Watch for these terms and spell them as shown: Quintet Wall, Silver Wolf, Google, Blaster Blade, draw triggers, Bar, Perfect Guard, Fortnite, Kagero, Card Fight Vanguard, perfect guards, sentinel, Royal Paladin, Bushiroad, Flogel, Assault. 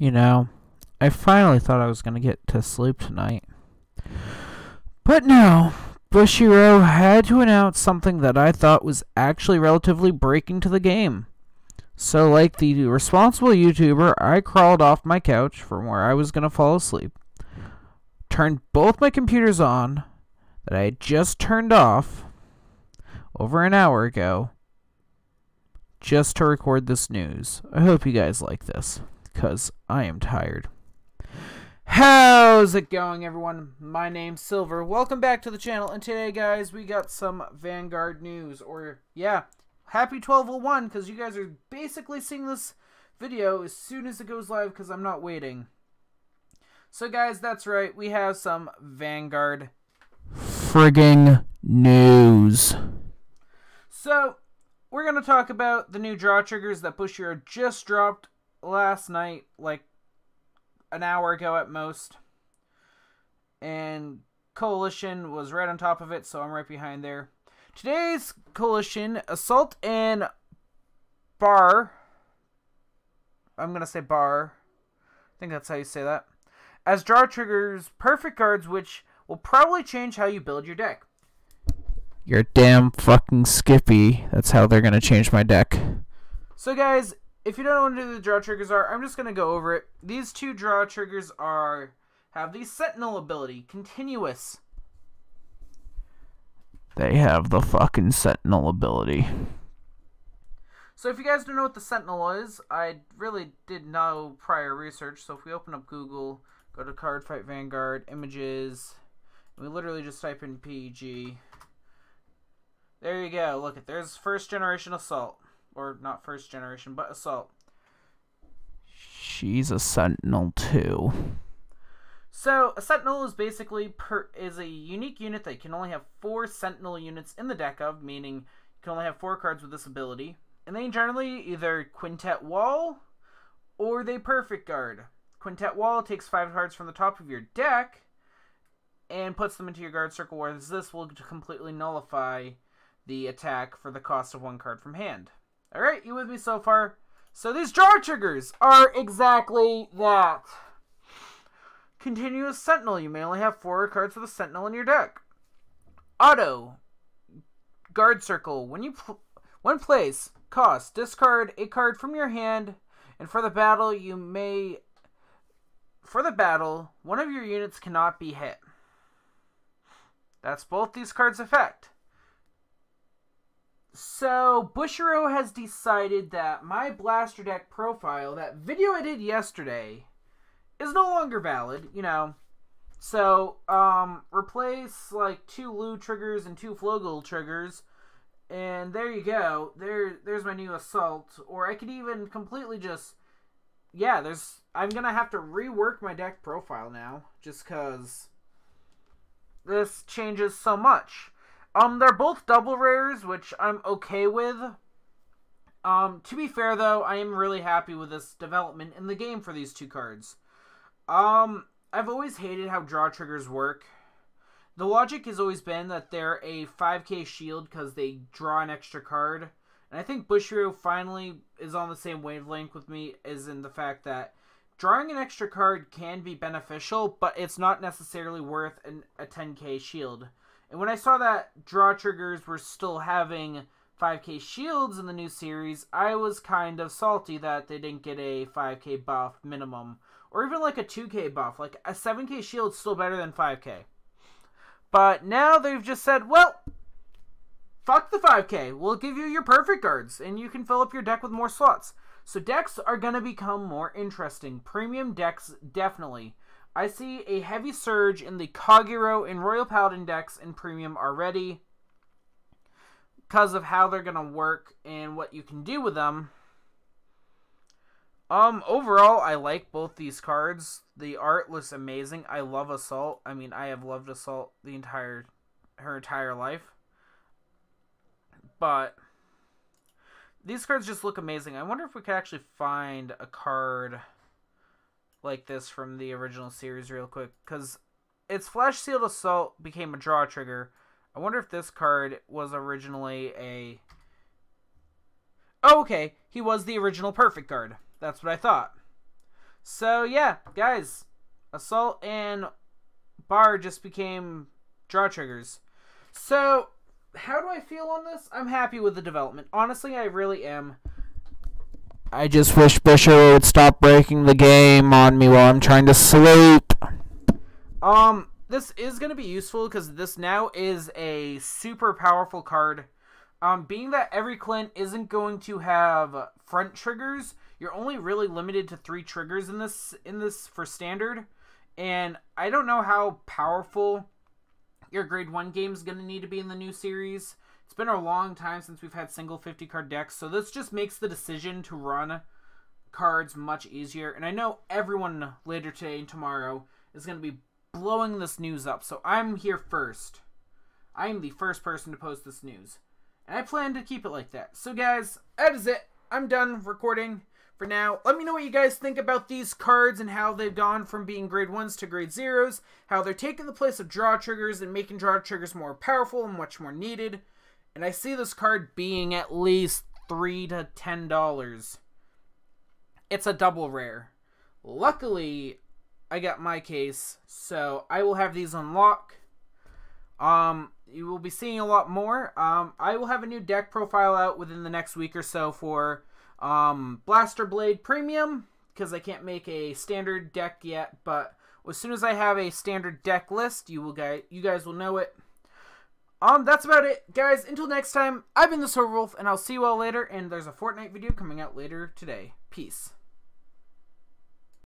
You know, I finally thought I was going to get to sleep tonight. But no, Bushiroad had to announce something that I thought was actually relatively breaking to the game. So like the responsible YouTuber, I crawled off my couch from where I was going to fall asleep, turned both my computers on that I had just turned off over an hour ago, just to record this news. I hope you guys like this, because I am tired. How's it going, everyone? My name's Silver. Welcome back to the channel, and today, guys, we got some Vanguard news, or, yeah, happy 1201, because you guys are basically seeing this video as soon as it goes live, because I'm not waiting. So, guys, that's right, we have some Vanguard frigging news. So, we're going to talk about the new draw triggers that Bushiroad just dropped last night, like an hour ago at most. And Coalition was right on top of it, so I'm right behind there. Today's Coalition, Assault and Bar. I'm going to say Bar. I think that's how you say that. As draw triggers, perfect guards, which will probably change how you build your deck. You're damn fucking Skippy. That's how they're going to change my deck. So guys, if you don't know what the draw triggers are, I'm just going to go over it. These two draw triggers have the sentinel ability, continuous. They have the fucking sentinel ability. So if you guys don't know what the sentinel is, I really did no prior research. So if we open up Google, go to Card Fight Vanguard, images, and we literally just type in PG. There you go. Look, there's first generation Assault. Or not first generation, but Assault. She's a sentinel too. So a sentinel is basically is a unique unit that you can only have 4 sentinel units in the deck of, meaning you can only have 4 cards with this ability. And they generally either Quintet Wall or they Perfect Guard. Quintet Wall takes 5 cards from the top of your deck and puts them into your guard circle, whereas this will completely nullify the attack for the cost of 1 card from hand. Alright, you with me so far? So these draw triggers are exactly that. Continuous sentinel. You may only have 4 cards with a sentinel in your deck. Auto. Guard circle. When placed, cost. Discard a card from your hand, and for the battle, one of your units cannot be hit. That's both these cards' effect. So, Bushiroad has decided that my Blaster deck profile, that video I did yesterday, is no longer valid, you know. So, replace, like, 2 Lu triggers and 2 Flogel triggers, and there you go. There's my new Assault. Or I could even completely just, yeah, I'm going to have to rework my deck profile now, just because this changes so much. They're both double rares, which I'm okay with. To be fair, though, I am really happy with this development in the game for these 2 cards. I've always hated how draw triggers work. The logic has always been that they're a 5k shield because they draw an extra card. And I think Bushiroad finally is on the same wavelength with me, as in the fact that drawing an extra card can be beneficial, but it's not necessarily worth a 10k shield. And when I saw that draw triggers were still having 5k shields in the new series, I was kind of salty that they didn't get a 5k buff minimum. Or even like a 2k buff. Like a 7k shield is still better than 5k. But now they've just said, well, fuck the 5k. We'll give you your perfect guards and you can fill up your deck with more slots. So decks are going to become more interesting. Premium decks, definitely. I see a heavy surge in the Kagero and Royal Paladin decks in Premium already because of how they're going to work and what you can do with them. Overall, I like both these cards. The art looks amazing. I love Assault. I mean, I have loved Assault the her entire life. But these cards just look amazing. I wonder if we could actually find a card like this from the original series real quick, because its Flash Sealed Assault became a draw trigger. I wonder if this card was originally a... Oh, okay. He was the original Perfect Guard. That's what I thought. So yeah, guys, Assault and Bar just became draw triggers. So how do I feel on this? I'm happy with the development. Honestly, I really am. I just wish Bushiroad would stop breaking the game on me while I'm trying to sleep. This is going to be useful because this now is a super powerful card. Being that every clan isn't going to have front triggers, you're only really limited to 3 triggers in this for standard. And I don't know how powerful your grade 1 game is going to need to be in the new series. It's been a long time since we've had single 50 card decks, so this just makes the decision to run cards much easier. And I know everyone later today and tomorrow is going to be blowing this news up, so I'm here first. I am the first person to post this news, and I plan to keep it like that. So guys, that is it. I'm done recording for now. Let me know what you guys think about these cards and how they've gone from being grade 1s to grade 0s, how they're taking the place of draw triggers and making draw triggers more powerful and much more needed. And I see this card being at least $3 to $10. It's a double rare. Luckily, I got my case, so I will have these on lock. You will be seeing a lot more. I will have a new deck profile out within the next week or so for Blaster Blade Premium, because I can't make a standard deck yet, but as soon as I have a standard deck list, you guys will know it. That's about it, guys. Until next time, I've been the Silver Wolf, and I'll see you all later, and there's a Fortnite video coming out later today. Peace.